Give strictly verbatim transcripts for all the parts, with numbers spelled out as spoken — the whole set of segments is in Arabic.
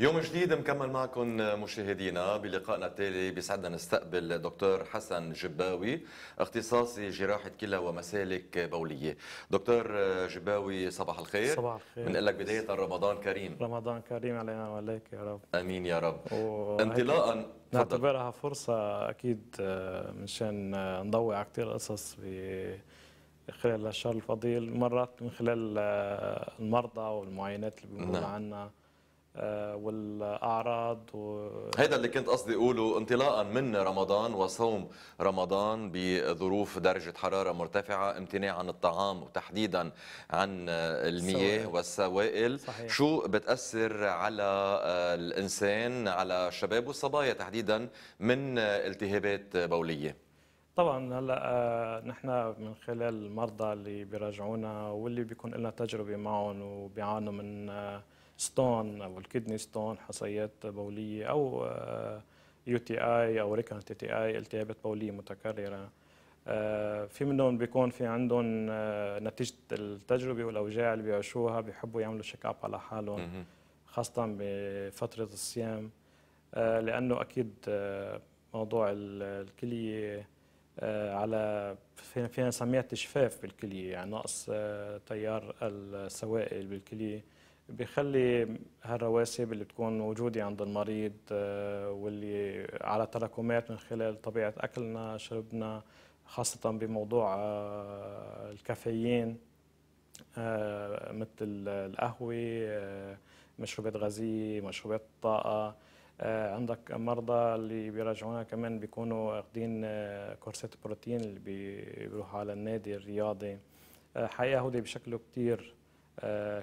يوم جديد مكمل معكم مشاهدينا. بلقائنا التالي بيسعدنا نستقبل دكتور حسن جباوي، اختصاصي جراحة كلى ومسالك بولية. دكتور جباوي صباح الخير. صباح الخير. بنقول لك بداية رمضان كريم. رمضان كريم علينا وعليك يا رب. امين يا رب. انطلاقا نعتبرها فرصة اكيد منشان نضوي على كثير قصص خلال الشهر الفضيل، مرات من خلال المرضى والمعاينات اللي بيقولوا عنها والاعراض و... هذا اللي كنت قصدي اقوله، انطلاقا من رمضان وصوم رمضان بظروف درجه حراره مرتفعه، امتناع عن الطعام وتحديدا عن المياه والسوائل. صحيح. شو بتاثر على الانسان، على الشباب والصبايا تحديدا، من التهابات بوليه؟ طبعا هلا نحن من خلال المرضى اللي بيراجعونا واللي بيكون لنا تجربه معهم وبيعانوا من ستون او الكيدني ستون، حصيات بوليه، او يو تي اي او ركن تي اي، التهابات بوليه متكرره. في منهم بيكون في عندهم نتيجه التجربه والاوجاع اللي بيعيشوها بيحبوا يعملوا شيك اب على حالهم، خاصه بفتره الصيام، لانه اكيد موضوع الكليه على فينا نسميها تجفاف بالكليه، يعني نقص تيار السوائل بالكليه بيخلي هالرواسب اللي بتكون موجوده عند المريض واللي على تراكمات من خلال طبيعه اكلنا شربنا، خاصه بموضوع الكافيين مثل القهوه، مشروبات غازيه، مشروبات طاقه. عندك مرضى اللي بيراجعونا كمان بيكونوا واخدين كورسات بروتين اللي بيروحوا على النادي الرياضي، حقيقه هودي بشكله كثير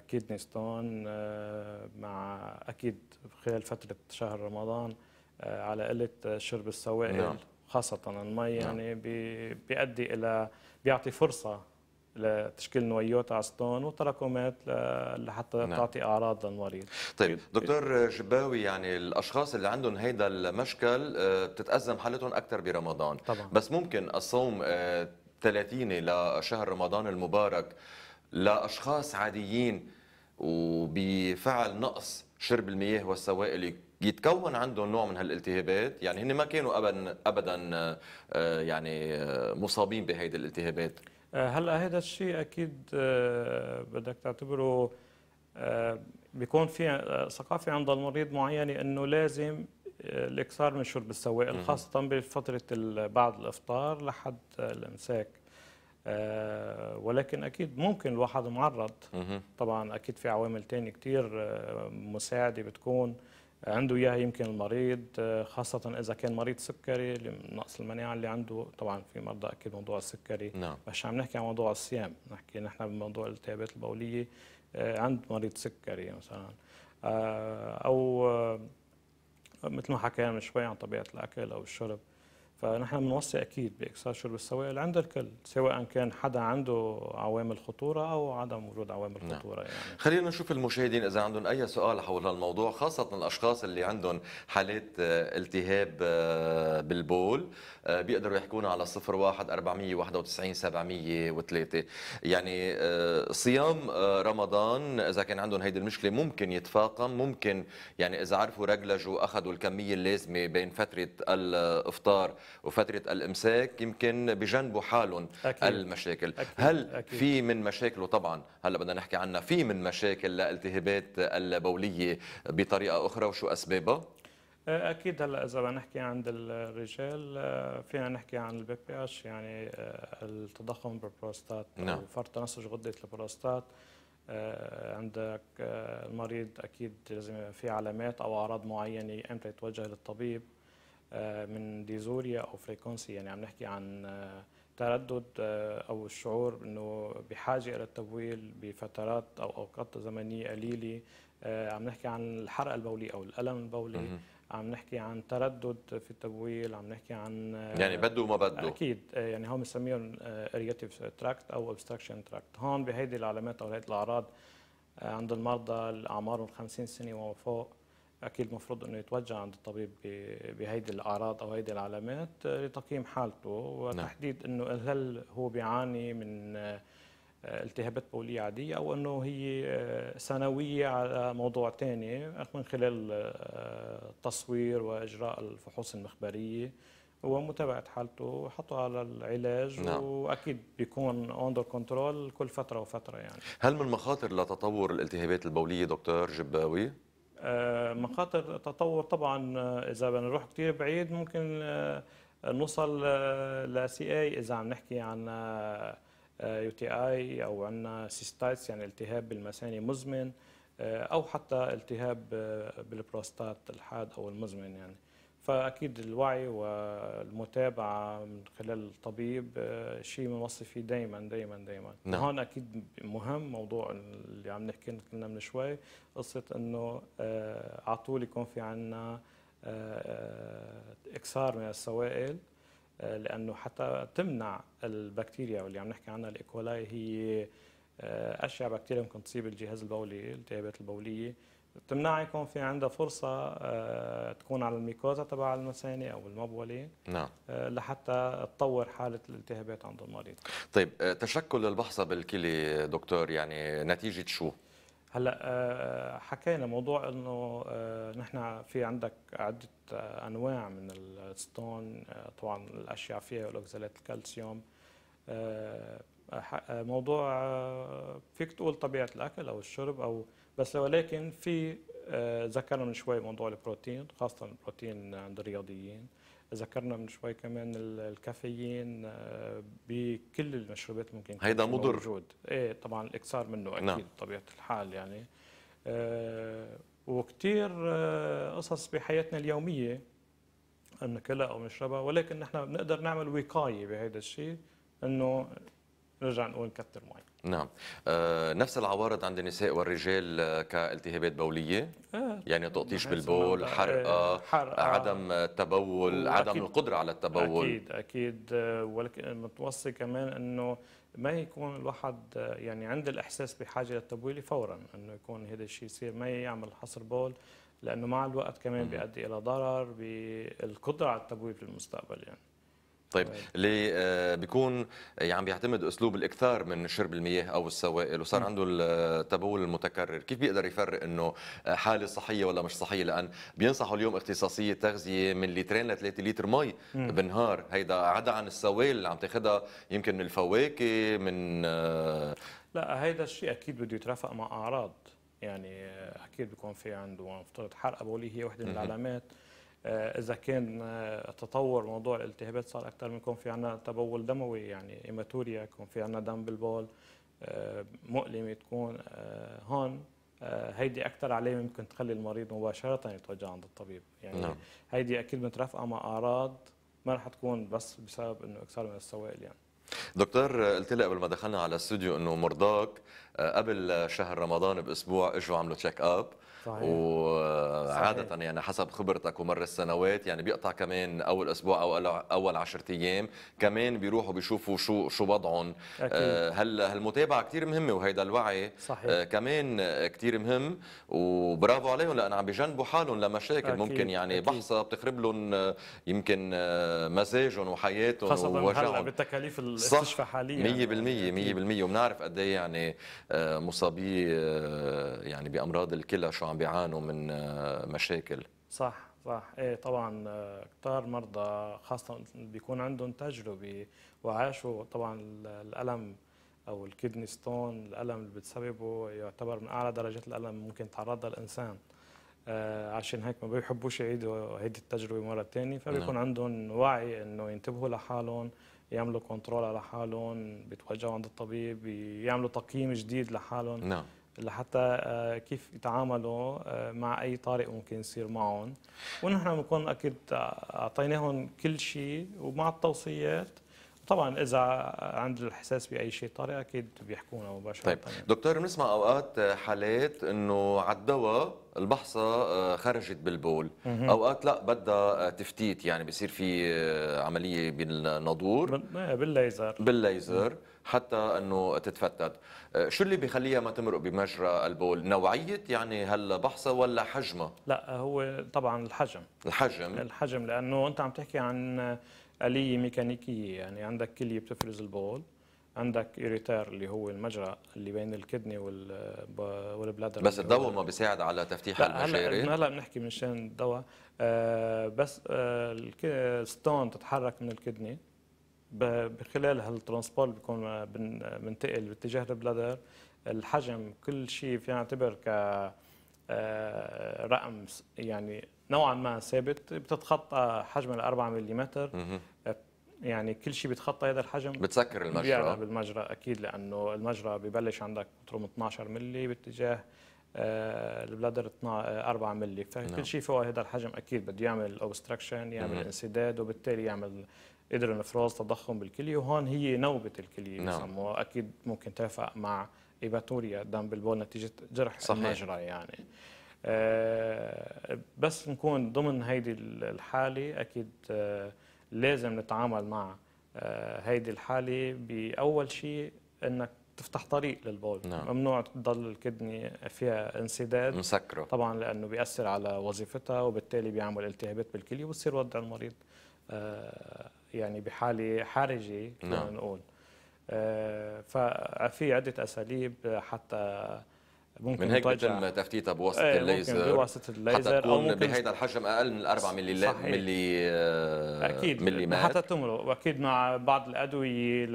كيدني ستون، مع اكيد خلال فتره شهر رمضان على قله شرب السوائل. نعم. خاصه المي. يعني بيؤدي الى بيعطي فرصه لتشكيل نويوت عستون وتراكمات لحتى تعطي اعراض للمريض. طيب دكتور جباوي، يعني الاشخاص اللي عندهم هيدا المشكل بتتازم حالتهم اكثر برمضان. طبعا. بس ممكن الصوم ثلاثيني لشهر رمضان المبارك لاشخاص عاديين وبفعل نقص شرب المياه والسوائل يتكون عندهم نوع من هالالتهابات؟ يعني هن ما كانوا ابدا ابدا يعني مصابين بهيدي الالتهابات. هلا هذا الشيء اكيد بدك تعتبره بيكون في ثقافه عند المريض معينه انه لازم الاكثار من شرب السوائل، خاصه بفتره بعد الافطار لحد الامساك، ولكن اكيد ممكن الواحد معرض. طبعا اكيد في عوامل ثانيه كثير مساعده بتكون عنده اياها يمكن المريض، خاصه اذا كان مريض سكري، نقص المناعه اللي عنده. طبعا في مرضى اكيد موضوع السكري. نعم. مش عم نحكي عن موضوع الصيام، نحكي نحن بموضوع الالتهابات البوليه عند مريض سكري مثلا، او مثل ما حكينا من شوي عن طبيعه الاكل او الشرب. فنحن بنوصي اكيد باكثار شرب السوائل عند الكل، سواء كان حدا عنده عوامل خطوره او عدم وجود عوامل خطوره. نعم. يعني خلينا نشوف المشاهدين اذا عندهم اي سؤال حول هالموضوع، خاصه الاشخاص اللي عندهم حالات التهاب بالبول، بيقدروا يحكونا على صفر واحد أربعمية واحد وتسعين سبعمية وثلاثة. يعني صيام رمضان اذا كان عندهم هيدي المشكله ممكن يتفاقم، ممكن يعني اذا عرفوا رجلجوا واخذوا الكميه اللازمه بين فتره الافطار وفترة الإمساك يمكن بجنبوا حالهم المشاكل. أكيد. هل أكيد. في من مشاكله طبعا هلا بدنا نحكي عنها، في من مشاكل الالتهابات البولية بطريقة أخرى وشو أسبابها؟ أكيد هلا إذا بدنا نحكي عند الرجال فينا نحكي عن البي بي اتش، يعني التضخم بالبروستات. نعم. وفرط تنسج غدة البروستات. عندك المريض أكيد لازم في علامات أو أعراض معينة إمتى يتوجه للطبيب، من ديزوريا او فريكونسي، يعني عم نحكي عن تردد او الشعور انه بحاجه الى التبويل بفترات او اوقات زمنيه قليله، عم نحكي عن الحرقه البوليه او الالم البولي، عم نحكي عن تردد في التبويل، عم نحكي عن يعني بده وما بده. اكيد يعني هم بنسميهم اريتيف تراكت او ابستركشن تراكت. هون بهيدي العلامات او هيدي الاعراض عند المرضى اللي اعمارهم خمسين سنه وما فوق اكيد المفروض انه يتوجه عند الطبيب بهيدي الاعراض او هيدي العلامات لتقييم حالته وتحديد انه هل هو بيعاني من التهابات بولية عادية أو أنه هي سنوية على موضوع ثاني من خلال التصوير وإجراء الفحوص المخبرية ومتابعة حالته، حطه على العلاج. نعم. وأكيد بيكون أندر كنترول كل فترة وفترة. يعني هل من مخاطر لتطور الالتهابات البولية دكتور جباوي؟ مخاطر تطور طبعا، إذا بنروح كتير بعيد ممكن نوصل لسي اي إذا عم نحكي عن يو تي اي أو عنا سيستايتس، يعني التهاب بالمثاني مزمن، أو حتى التهاب بالبروستات الحاد أو المزمن. يعني فأكيد الوعي والمتابعة من خلال الطبيب شيء بنوصي فيه دائما دائما دائما. نعم. هون أكيد مهم موضوع اللي عم نحكي كنا من شوي، قصة إنه على طول يكون في عنا إكثار من السوائل، لأنه حتى تمنع البكتيريا واللي عم نحكي عنها الإيكولاي، هي أشع بكتيريا ممكن تصيب الجهاز البولي، الالتهابات البولية، تمنع يكون في عندها فرصة تكون على الميكوزا تبع المثانة أو المبولة. نعم. لحتى تطور حالة الالتهابات عند المريض. طيب تشكل البحصة بالكلى دكتور يعني نتيجة شو؟ هلا حكينا موضوع انه نحن في عندك عده انواع من الستون، طبعا الاشعه فيها والاوكسالات الكالسيوم. موضوع فيك تقول طبيعه الاكل او الشرب او بس، ولكن في ذكرنا من شوي موضوع البروتين، خاصه البروتين عند الرياضيين، ذكرنا من شوي كمان الكافيين بكل المشروبات ممكن، هيدا مضر موجود. ايه طبعا الاكثار منه اكيد. نعم. بطبيعه الحال يعني أه وكثير قصص بحياتنا اليوميه ناكلها او نشربها، ولكن نحن بنقدر نعمل وقايه بهذا الشيء، انه نرجع نقول نكثر مي. نعم. آه نفس العوارض عند النساء والرجال كالتهابات بوليه؟ آه يعني تقطيش بالبول، حرقه، حرق، عدم التبول، عدم القدره على التبول. اكيد اكيد. ولكن متوصي كمان انه ما يكون الواحد يعني عند الاحساس بحاجه للتبويل فورا، انه يكون هذا الشيء يصير، ما يعمل حصر بول، لانه مع الوقت كمان بيؤدي الى ضرر بالقدره على التبويل في المستقبل. يعني طيب اللي بيكون يعني بيعتمد اسلوب الاكثار من شرب المياه او السوائل وصار عنده التبول المتكرر، كيف بيقدر يفرق انه حاله صحيه ولا مش صحيه؟ لان بينصحوا اليوم اختصاصيه تغذيه من لترين لثلاثة لتر مي بالنهار، هيدا عدا عن السوائل اللي عم تاخذها يمكن من الفواكه من لا، هيدا الشيء اكيد بده يترافق مع اعراض، يعني اكيد بيكون في عنده مفترض حرقه بوليه هي وحده من العلامات. إذا كان تطور موضوع الالتهابات صار أكثر، من يكون في عنا تبول دموي، يعني ايباتوريا، يكون في عنا دم بالبول مؤلمة، تكون هون هيدي أكثر علامة ممكن تخلي المريض مباشرة يتوجه عند الطبيب. يعني نعم. هيدي أكيد مترافقة مع أعراض، ما رح تكون بس بسبب إنه إكثار من السوائل. يعني دكتور قلت لي قبل ما دخلنا على الاستوديو انه مرضاك قبل شهر رمضان باسبوع اجوا عملوا تشيك اب. صحيح. وعاده يعني حسب خبرتك ومر السنوات يعني بيقطع كمان اول اسبوع او اول عشرة ايام كمان بيروحوا بيشوفوا شو شو وضعهم. هل هالمتابعه كثير مهمه وهيدا الوعي. صحيح. كمان كثير مهم، وبرافو عليهم لان عم بيجنبوا حالهم لمشاكل. أكيد. ممكن يعني أكيد. بحصه بتخرب لهم يمكن مزاجهم وحياتهم ووجعهم بالتكاليف المستشفى حاليا مية بالمية مية بالمية. وبنعرف قد ايه يعني مصابي يعني بامراض الكلى شو عم بيعانوا من مشاكل. صح صح. ايه طبعا كثار مرضى خاصه بيكون عندهم تجربه وعاشوا طبعا الالم او الكيدني ستون، الالم اللي بتسببه يعتبر من اعلى درجات الالم ممكن تعرض لها الانسان، عشان هيك ما بيحبوش يعيدوا هيدي التجربه مره ثانيه، فبيكون نعم. عندهم وعي انه ينتبهوا لحالهم، يعملوا كنترول على حالهم، بيتوجهوا عند الطبيب، يعملوا تقييم جديد لحالهم. نعم. لحتى كيف يتعاملوا مع اي طارئ ممكن يصير معهم، ونحن بنكون اكيد اعطيناهم كل شيء ومع التوصيات. طبعا اذا عند الاحساس باي شيء طارئ اكيد بيحكونا مباشره. طيب دكتور بنسمع اوقات حالات انه على الدواء البحصه خرجت بالبول، اوقات لا بدها تفتيت، يعني بصير في عمليه بالنادور بالليزر بالليزر حتى انه تتفتت. شو اللي بيخليها ما تمرق بمجرى البول؟ نوعيه يعني هل بحصه ولا حجمها؟ لا هو طبعا الحجم الحجم الحجم لانه انت عم تحكي عن آلية ميكانيكية، يعني عندك كلية بتفرز البول، عندك إيريتار اللي هو المجرى اللي بين الكدني والبلادر. بس الدواء ما بيساعد على تفتيح المشاريع؟ هلا بنحكي مشان الدواء. آه بس آه الستون تتحرك من الكدني، بخلال هالترانسبورت بيكون بننتقل باتجاه البلادر. الحجم كل شيء في نعتبر ك رقم يعني نوعا ما ثابت، بتتخطى حجم ال أربعة ملم، يعني كل شيء بيتخطى هذا الحجم بتسكر المجرى، بيعلى بالمجرى اكيد، لانه المجرى ببلش عندك متر اثنعش ملي باتجاه البلادر أربعة ملي، فكل شيء فوق هذا الحجم اكيد بده يعمل اوبستركشن، يعمل انسداد، وبالتالي يعمل ادرين فروز، تضخم بالكليه، وهون هي نوبه الكليه بسموها، اكيد ممكن ترفق مع ايباتوريا دم بالبول نتيجه جرح المجرى يعني. آه بس نكون ضمن هيدي الحاله اكيد آه لازم نتعامل مع آه هيدي الحاله باول شيء انك تفتح طريق للبول. نعم. ممنوع تضل الكدني فيها انسداد مسكره طبعا، لانه بياثر على وظيفتها، وبالتالي بيعمل التهابات بالكليه، وبصير وضع المريض آه يعني بحاله حرجه فينا نقول. آه ففي عده اساليب حتى ممكن من هيك بتم تفتيتها بواسطه ايه الليزر، بواسطه الليزر حتى تكون بهيدا الحجم اقل من أربعة ملي ملي اكيد مليمات. حتى تمرق اكيد مع بعض الادويه ل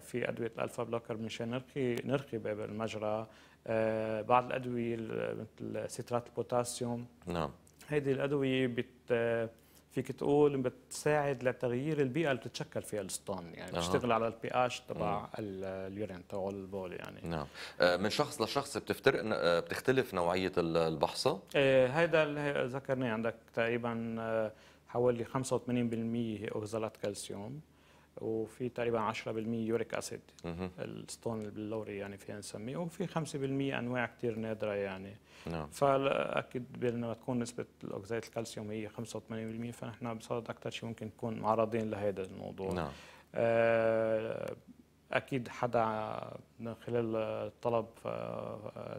في ادويه الفا بلوكر مشان نرقي نرقي باب المجرى، بعض الادويه مثل سترات البوتاسيوم. نعم. هيدي الادويه بت فيك تقول بتساعد لتغيير البيئه اللي بتتشكل فيها الستون، يعني أه. بتشتغل على البي اتش تبع اليورين تبع البول يعني. نعم. من شخص لشخص بتفترق بتختلف نوعيه البحصه؟ هيدا اللي ذكرناه، عندك تقريبا حوالي خمسة وثمانين بالمية أوكسالات الكالسيوم، وفي تقريبا عشرة بالمية يوريك اسيد الستون البلوري يعني فينا نسميه، وفي خمسة بالمية انواع كثير نادره يعني. نعم. فاكيد لما تكون نسبه الاوكسالات الكالسيوم هي خمسة وثمانين بالمية فنحن بصراحه اكثر شيء ممكن نكون معرضين لهذا الموضوع. نعم. اكيد حدا من خلال طلب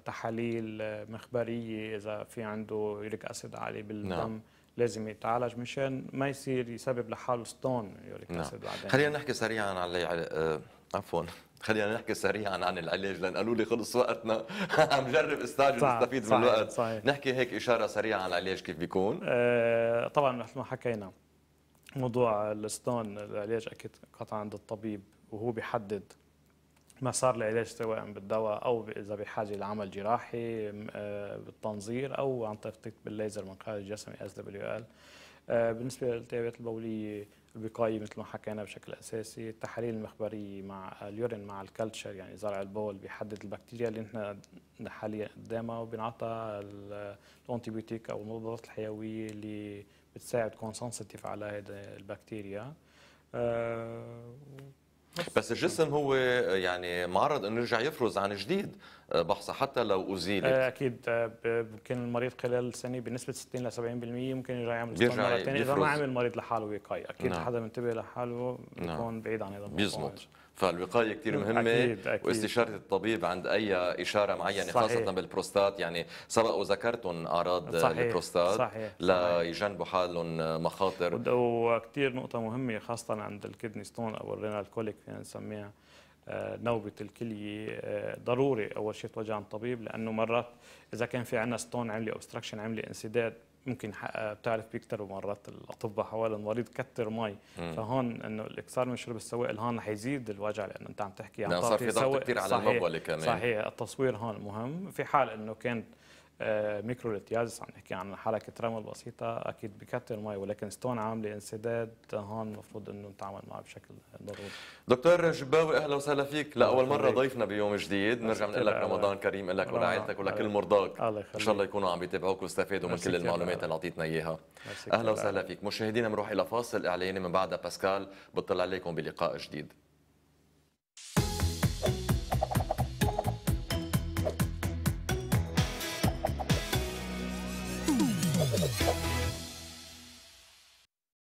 تحاليل مخبريه اذا في عنده يوريك اسيد عالي بالدم. نعم. لازم يتعالج مشان ما يصير يسبب لحاله ستون يوريك اسيد. نعم. بعدين خلينا نحكي سريعا على آه... عفوا خلينا نحكي سريعا عن العلاج، لان قالوا لي خلص وقتنا. عم جرب استعجل استفيد من الوقت. صحيح. نحكي هيك اشاره سريعه عن العلاج كيف بيكون. آه طبعا مثل ما حكينا موضوع الستون، العلاج اكيد قطعا عند الطبيب، وهو بيحدد مسار العلاج سواء بالدواء او اذا بحاجه لعمل جراحي بالتنظير او عن تفتيت بالليزر من خارج الجسم اس دبليو ال. بالنسبه للالتهابات البوليه الوقايه مثل ما حكينا بشكل اساسي، التحاليل المخبريه مع اليورين مع الكلتشر يعني زرع البول بيحدد البكتيريا اللي نحن حاليا قدامها، وبنعطى الانتيبيوتيك او المضادات الحيويه اللي بتساعد تكون سنسيتيف على هذه البكتيريا. بس الجسم هو يعني معرض انه يرجع يفرز عن جديد بحصه حتى لو ازيلت. اكيد ممكن المريض خلال سنه بنسبه ستين إلى سبعين بالمية ممكن يرجع يعمل ستون مره ثانيه اذا ما عمل المريض لحاله وقايه، اكيد حدا منتبه لحاله بيكون بعيد عن هذا الموضوع بيزمط. فالوقايه كثير مهمه. أكيد أكيد. واستشاره الطبيب عند اي اشاره معينه. صحيح. خاصه بالبروستات، يعني سبق وذكرتم اعراض البروستات ليجنبوا حالهم مخاطر. وكثير نقطه مهمه خاصه عند الكيدني ستون او الرينال كوليك فينا نسميها نوبه الكليه، ضروري اول شيء تواجه عند الطبيب، لانه مرات اذا كان في عندنا ستون عملي اوبستراكشن عملي انسداد ممكن بتعرف بيكتروا مرات الاطباء حوالي المريض كتر مي، فهون انه الاكثار من شرب السوائل هون حيزيد الوجع، لانه انت عم تحكي عن صار في ضغط كثير على المبولة كمان. صحيح. التصوير هون مهم، في حال انه كانت ميكرو لاتياز عم نحكي عن حركه رمل بسيطه اكيد بكتر مي، ولكن ستون عامله انسداد هون المفروض انه نتعامل معه بشكل ضروري. دكتور جباوي اهلا وسهلا فيك لاول مره ضيفنا بيوم جديد، نرجع بنقول لك رمضان كريم لك ولعائلتك ولكل مرضاك، ان شاء الله يكونوا عم بيتابعوك واستفادوا من كل المعلومات اللي اعطيتنا اياها. اهلا وسهلا فيك. مشاهدينا بنروح الى فاصل اعلاني، من بعدها باسكال بتطلع عليكم بلقاء جديد.